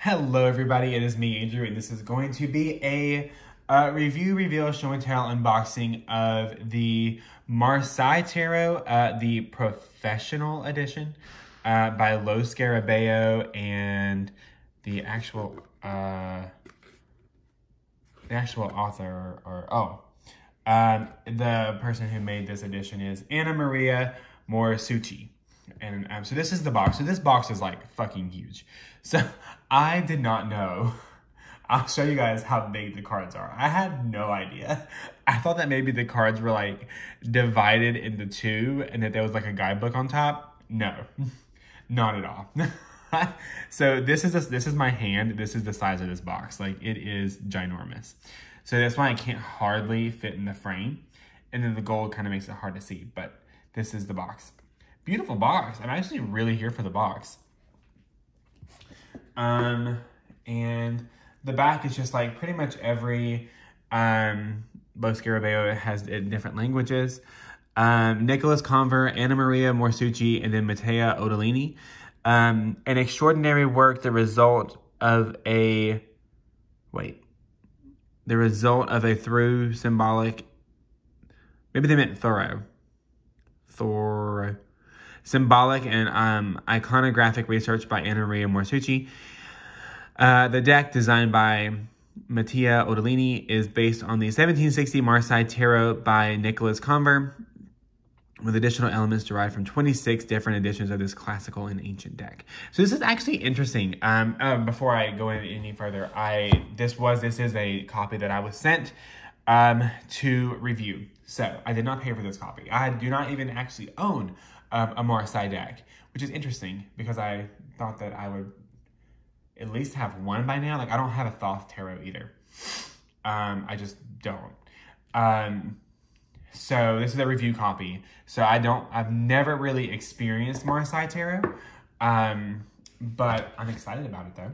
Hello everybody, it is me, Andrew, and this is going to be a review, reveal, show and tell unboxing of the Marseille Tarot, the professional edition by Lo Scarabeo, and the actual author, the person who made this edition is Anna Maria Morisucci. And so this is the box. So this box is like fucking huge. So I did not know. I'll show you guys how big the cards are. I had no idea. I thought that maybe the cards were like divided into two and that there was like a guidebook on top. No, not at all. So this is my hand. This is the size of this box. Like it is ginormous. So that's why I can't hardly fit in the frame. And then the gold kind of makes it hard to see, but this is the box. Beautiful box. I'm actually really here for the box. And the back is just like pretty much every Lo Scarabeo has in different languages. Nicholas Conver, Anna Maria Morisucci, and then Mattia Ottolini. An extraordinary work, the result of a through symbolic, maybe they meant thorough. Thorough. Symbolic and iconographic research by Anna Maria Morisucci. The deck, designed by Mattia Ottolini, is based on the 1760 Marseille Tarot by Nicholas Conver, with additional elements derived from 26 different editions of this classical and ancient deck. So this is actually interesting. Before I go in any further, this is a copy that I was sent to review. So I did not pay for this copy. I do not even actually own a Marseille deck, which is interesting because I thought that I would at least have one by now. Like I don't have a Thoth Tarot either. I just don't. So this is a review copy. So I've never really experienced Marseille Tarot, but I'm excited about it though.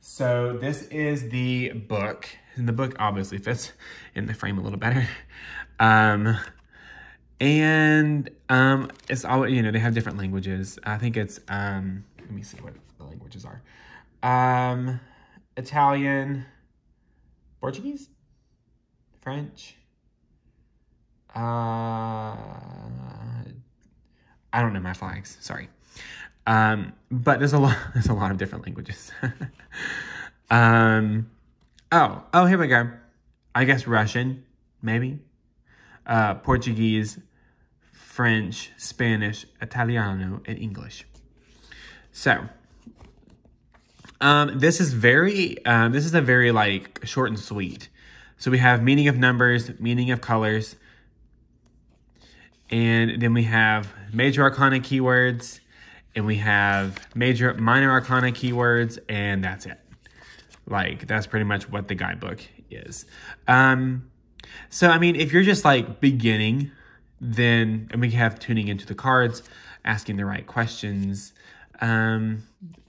So this is the book, and the book obviously fits in the frame a little better. And it's all, you know, they have different languages. I think it's, let me see what the languages are. Italian, Portuguese, French. I don't know my flags, sorry. But there's a lot of different languages. Oh, here we go. I guess Russian, maybe. Portuguese, French, Spanish, Italiano, and English. So, this is a very like short and sweet. So we have meaning of numbers, meaning of colors, and then we have major arcana keywords, and we have minor arcana keywords, and that's it. Like that's pretty much what the guidebook is. So I mean, if you're just like beginning, then and we have tuning into the cards, asking the right questions. And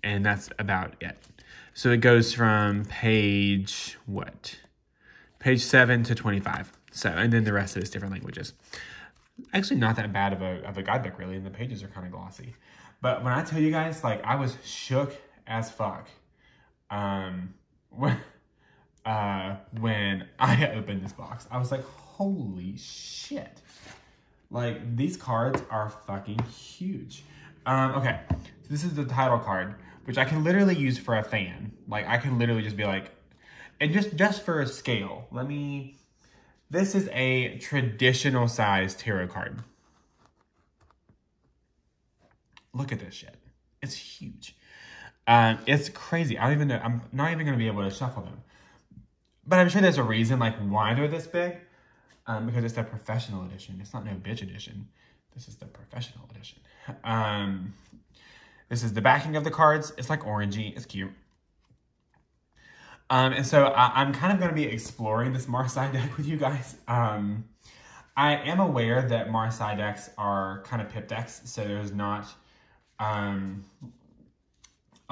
that's about it. So it goes from page 7 to 25. So, and then the rest of it's different languages. Actually not that bad of a guidebook really, and the pages are kind of glossy. But when I tell you guys, like I was shook as fuck, when I opened this box, I was like, holy shit. Like these cards are fucking huge. Okay, so this is the title card, which I can literally use for a fan. Like, I can literally just be like, and just for a scale, this is a traditional size tarot card. Look at this shit. It's huge. It's crazy. I don't even know, I'm not even going to be able to shuffle them. But I'm sure there's a reason, like, why they're this big. Because it's the professional edition. It's not no bitch edition. This is the professional edition. This is the backing of the cards. It's like orangey. It's cute. And so I'm kind of going to be exploring this Marseille deck with you guys. I am aware that Marseille decks are kind of pip decks. So there's not a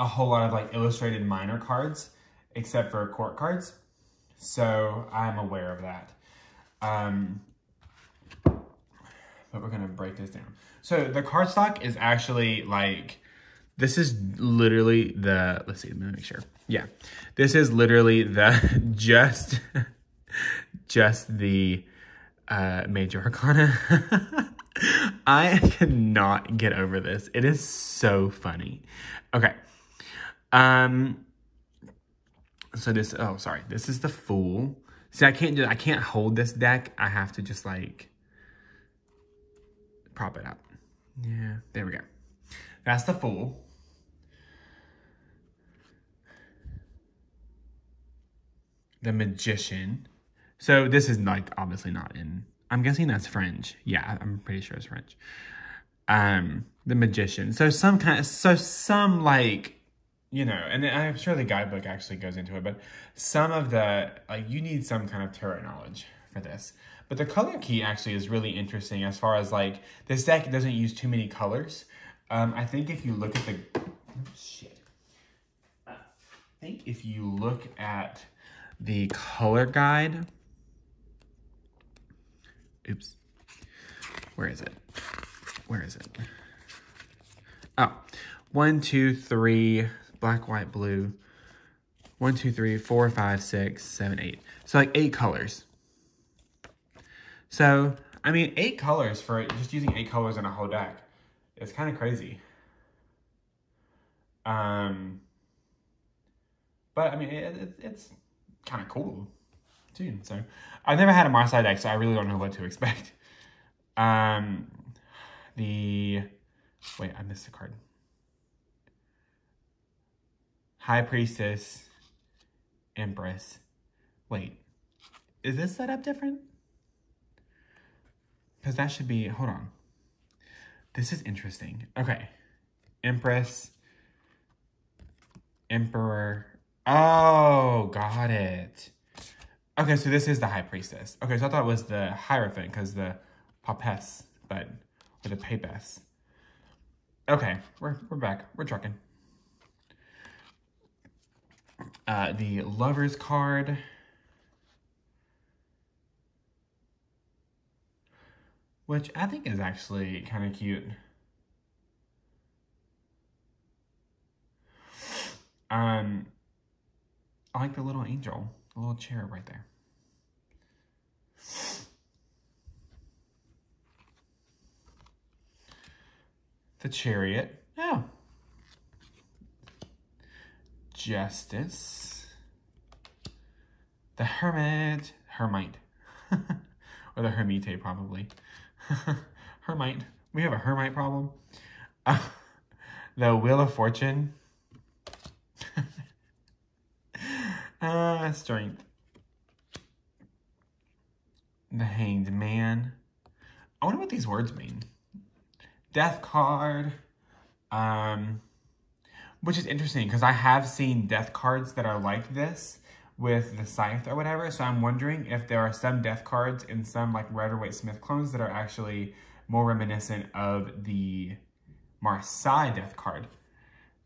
whole lot of like illustrated minor cards except for court cards. So I'm aware of that. But we're going to break this down. So the cardstock is actually like This is literally the, let's see, let me make sure. Yeah, this is literally the, just the Major Arcana. I cannot get over this. It is so funny. Okay. So this, oh, sorry. This is the Fool. See, I can't hold this deck. I have to just like prop it up. Yeah, there we go. That's the Fool. The Magician. So this is like obviously not in, I'm guessing that's French. Yeah, I'm pretty sure it's French. The Magician. So some kind of, so some like, you know, and I'm sure the guidebook actually goes into it, but some of the, like, you need some kind of tarot knowledge for this. But the color key actually is really interesting as far as, like, this deck doesn't use too many colors. I think if you look at the, I think if you look at the color guide, oops, where is it? Where is it? Oh, 1, 2, 3... black, white, blue. 1, 2, 3, 4, 5, 6, 7, 8. So like 8 colors. So, I mean, 8 colors for just using 8 colors in a whole deck. It's kind of crazy. But I mean, it's kind of cool too. So I've never had a Marseille deck, so I really don't know what to expect. Wait, I missed a card. High Priestess, Empress. Wait, is this set up different? Because that should be, hold on. This is interesting. Okay, Empress, Emperor. Oh, got it. Okay, so this is the High Priestess. Okay, so I thought it was the Hierophant because the Papess, but, or the Papess. Okay, we're back, we're trucking. The Lover's card. Which I think is actually kind of cute. I like the little angel, the little cherub right there. The Chariot. Oh. Justice, the Hermit, Hermite, or the Hermite probably, Hermite, we have a Hermite problem, the Wheel of Fortune, Strength, the Hanged Man. I wonder what these words mean. Death card, which is interesting because I have seen death cards that are like this with the scythe or whatever. So I'm wondering if there are some death cards in some like Rider-Waite Smith clones that are actually more reminiscent of the Marseille death card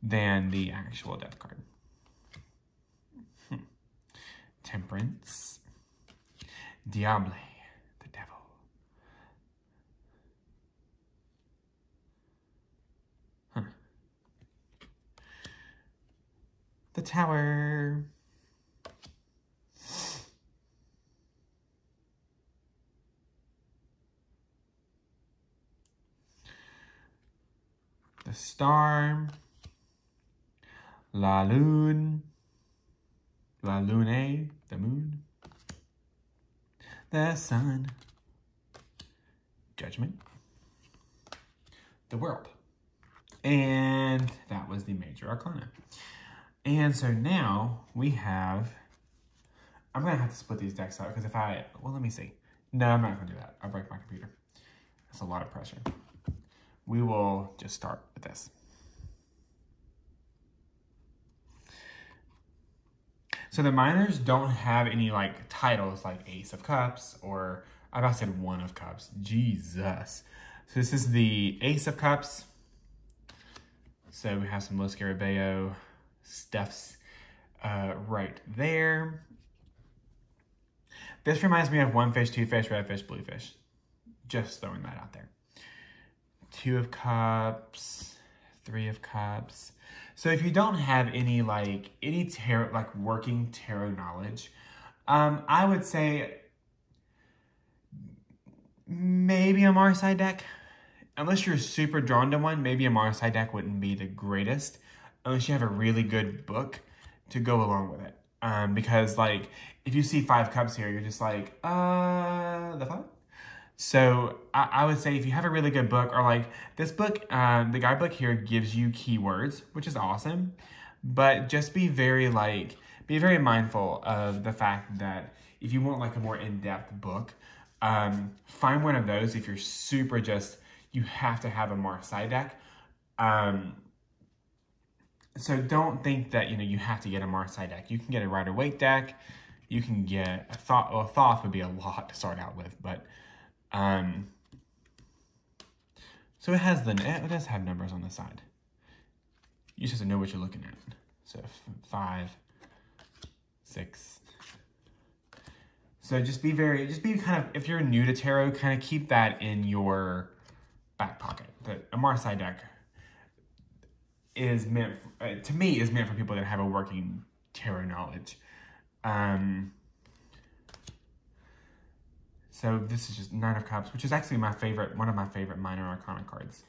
than the actual death card. Temperance. Diable, the devil. The Tower. The Star. La Lune. La Lune, the moon. The Sun. Judgment. The World. And that was the Major Arcana. And so now we have, I'm going to have to split these decks out because if I, well, let me see. No, I'm not going to do that. I'll break my computer. That's a lot of pressure. We will just start with this. So the minors don't have any like titles like Ace of Cups or I about said One of Cups. Jesus. So this is the Ace of Cups. So we have some Lo Scarabeo stuffs right there. This reminds me of One Fish, Two Fish, Red Fish, Blue Fish. Just throwing that out there. Two of Cups, Three of Cups. So if you don't have any tarot, working tarot knowledge, I would say maybe a Marseille deck. Unless you're super drawn to one, maybe a Marseille deck wouldn't be the greatest, unless you have a really good book to go along with it. Because if you see Five Cups here, you're just like, the fuck? So I would say if you have a really good book, or this book, the guidebook here gives you keywords, which is awesome, but just be very be very mindful of the fact that if you want a more in-depth book, find one of those. If you're super you have to have a Marseille deck. So don't think that, you have to get a Marseille deck. You can get a Rider-Waite deck. You can get a Thoth. Well, Thoth would be a lot to start out with, but... so it does have numbers on the side. You just have to know what you're looking at. So 5, 6. So just be very, if you're new to tarot, keep that in your back pocket. But a Marseille deck is meant, to me, is meant for people that have a working tarot knowledge. So this is just Nine of Cups, which is actually my favorite, one of my favorite minor arcana cards.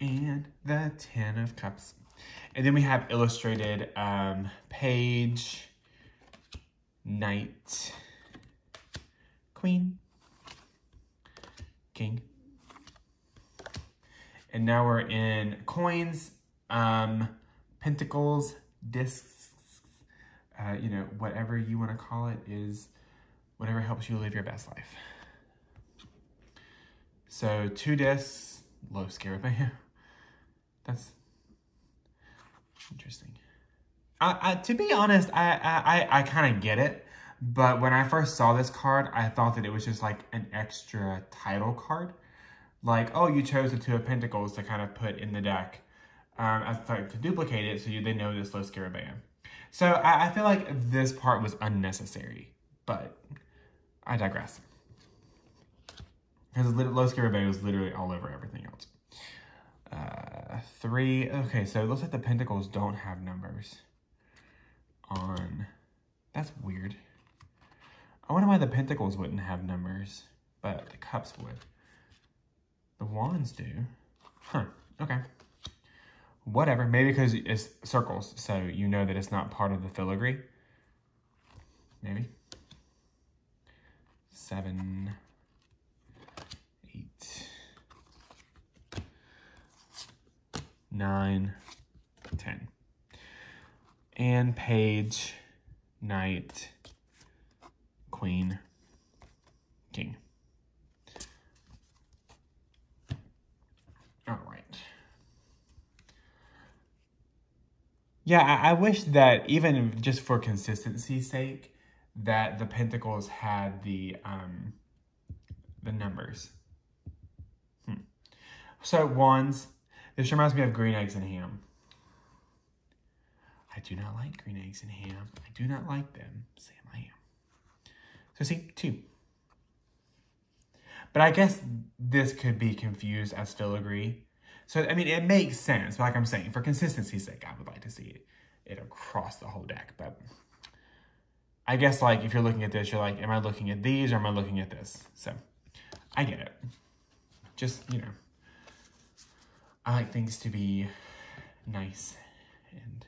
And the Ten of Cups. And then we have illustrated Page, Knight, Queen, King. And now we're in coins, pentacles, discs, whatever you want to call it is... whatever helps you live your best life. So 2 discs, Lo Scarabeo. That's interesting. To be honest, I kind of get it. But when I first saw this card, I thought that it was just an extra title card. Oh, you chose the Two of Pentacles to put in the deck. I thought to duplicate it so they know this Lo Scarabeo. So I feel like this part was unnecessary. But... I digress. Because Lo Scarabeo was literally all over everything else. 3. Okay, so it looks like the pentacles don't have numbers on. That's weird. I wonder why the pentacles wouldn't have numbers, but the cups would. The wands do. Huh. Okay. Whatever. Maybe because it's circles, so you know that it's not part of the filigree. Maybe. 7, 8, 9, 10. And Page, Knight, Queen, King. All right. Yeah, I wish that even just for consistency's sake, that the pentacles had the numbers. So wands, this reminds me of green eggs and ham. I do not like green eggs and ham. I do not like them. Sam, I am. So see, 2. But I guess this could be confused as filigree. So, I mean, it makes sense. But like I'm saying, for consistency's sake, I would like to see it across the whole deck, but... I guess, if you're looking at this, you're like, am I looking at these or am I looking at this? So, I get it. Just, I like things to be nice and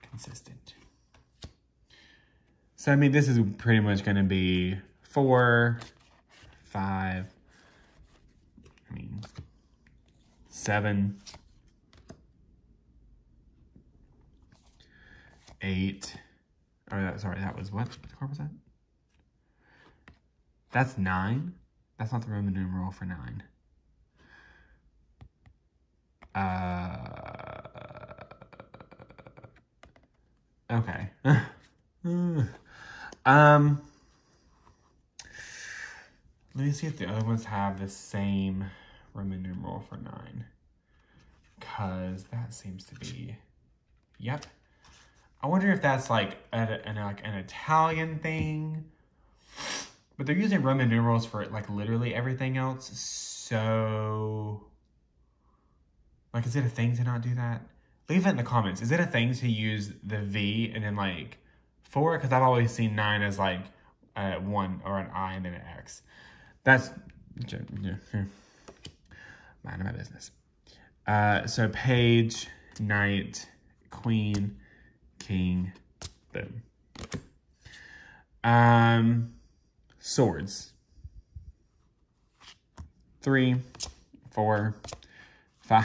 consistent. So, I mean, this is pretty much going to be 4, 5, 7, 8... Oh, sorry, that was what? What card was that? That's 9. That's not the Roman numeral for 9. Okay. Let me see if the other ones have the same Roman numeral for 9. Because that seems to be... Yep. I wonder if that's an Italian thing, but they're using Roman numerals for literally everything else. So Like, is it a thing to not do that? Leave it in the comments. Is it a thing to use the V and then, like, 4? Because I've always seen 9 as, like, 1 or an I and then an X. That's... mind my business. So, page, knight, queen, king, boom. Swords. 3, 4, 5,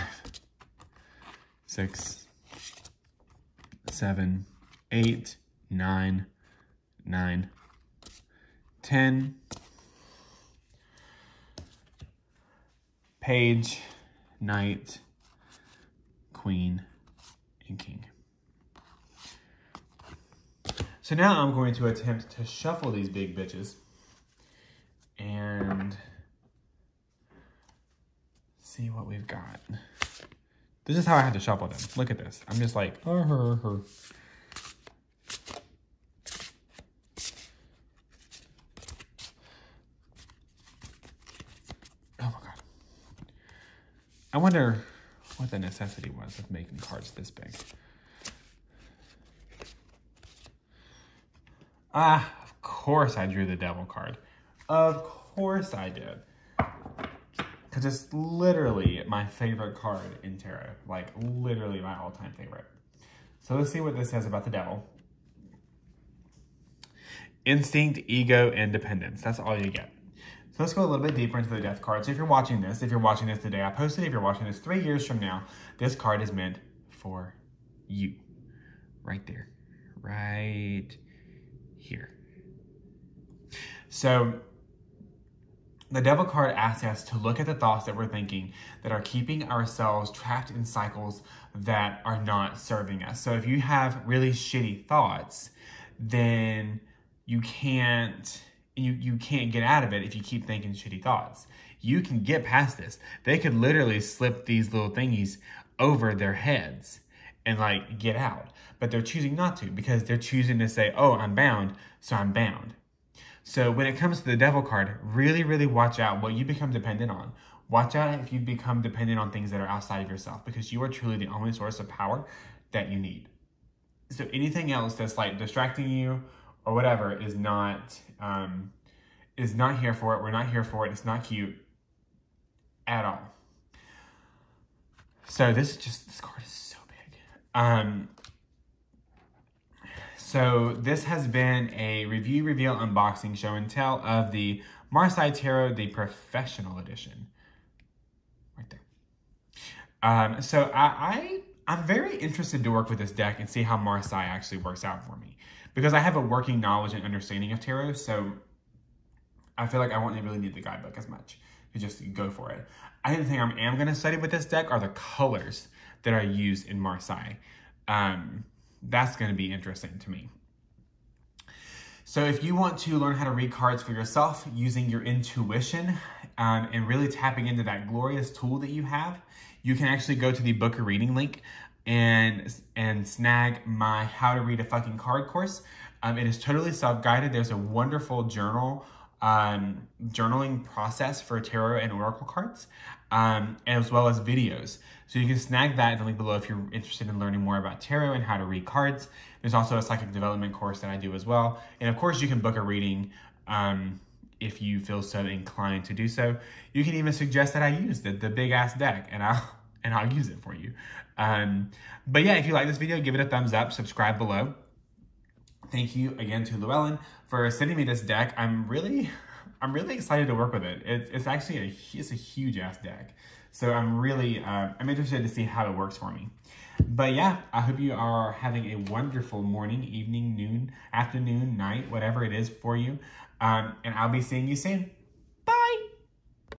6, 7, 8, 9, 10. Page, knight, queen, and king. So now I'm going to attempt to shuffle these big bitches and see what we've got. This is how I had to shuffle them. Look at this. I'm just like, Oh my God. I wonder what the necessity was of making cards this big. Ah, of course I drew the devil card. Of course I did. Because it's literally my favorite card in tarot. Like, literally my all-time favorite. So let's see what this says about the devil. Instinct, ego, independence. That's all you get. So let's go a little bit deeper into the death card. So if you're watching this the day I posted, if you're watching this 3 years from now, this card is meant for you. Right there. Right here. So the devil card asks us to look at the thoughts that we're thinking that are keeping ourselves trapped in cycles that are not serving us. So if you have really shitty thoughts, then you can't get out of it if you keep thinking shitty thoughts. You can get past this. They could literally slip these little thingies over their heads and like get out. But they're choosing not to because they're choosing to say, oh, I'm bound, so I'm bound. So when it comes to the devil card, really, really watch out what you become dependent on. Watch out if you become dependent on things that are outside of yourself, because you are truly the only source of power that you need. So anything else that's like distracting you or whatever is not here for it. We're not here for it. It's not cute at all. So this card is so big. So this has been a review, reveal, unboxing, show and tell of the Marseille Tarot, the professional edition. Right there. So I'm very interested to work with this deck and see how Marseille actually works out for me. Because I have a working knowledge and understanding of tarot, so I feel like I won't really need the guidebook as much. You just go for it. I think I am going to study with this deck are the colors that are used in Marseille. That's going to be interesting to me. So if you want to learn how to read cards for yourself using your intuition and really tapping into that glorious tool that you have, you can actually go to the book a reading link and snag my How to Read a Fucking Card course. It is totally self-guided. There's a wonderful journaling process for tarot and oracle cards, as well as videos. So you can snag that in the link below if you're interested in learning more about tarot and how to read cards. There's also a psychic development course that I do as well. And of course you can book a reading if you feel so inclined to do so. You can even suggest that I use the big ass deck and I'll use it for you. But yeah, if you like this video, give it a thumbs up, subscribe below. Thank you again to Llewellyn for sending me this deck. I'm really excited to work with it. It's actually it's a huge ass deck. So I'm interested to see how it works for me. But yeah, I hope you are having a wonderful morning, evening, noon, afternoon, night, whatever it is for you. And I'll be seeing you soon.